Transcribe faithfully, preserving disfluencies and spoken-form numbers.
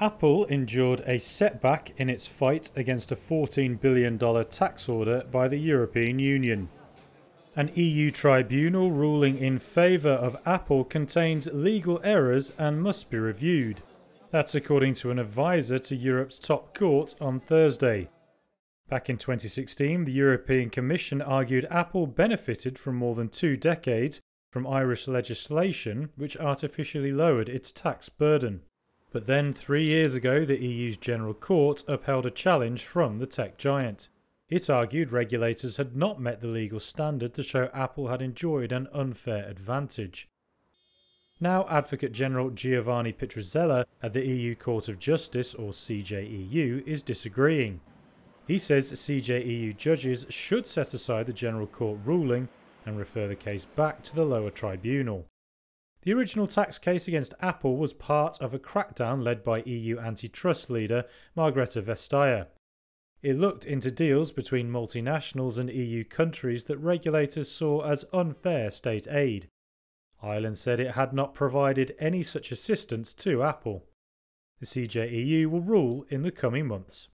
Apple endured a setback in its fight against a fourteen billion dollars tax order by the European Union. An E U tribunal ruling in favour of Apple contains legal errors and must be reviewed. That's according to an advisor to Europe's top court on Thursday. Back in twenty sixteen, the European Commission argued Apple benefited from more than two decades from Irish legislation which artificially lowered its tax burden. But then three years ago, the E U's General Court upheld a challenge from the tech giant. It argued regulators had not met the legal standard to show Apple had enjoyed an unfair advantage. Now Advocate General Giovanni Pitruzzella at the E U Court of Justice, or C J E U, is disagreeing. He says C J E U judges should set aside the General Court ruling and refer the case back to the lower tribunal. The original tax case against Apple was part of a crackdown led by E U antitrust leader Margrethe Vestager. It looked into deals between multinationals and E U countries that regulators saw as unfair state aid. Ireland said it had not provided any such assistance to Apple. The C J E U will rule in the coming months.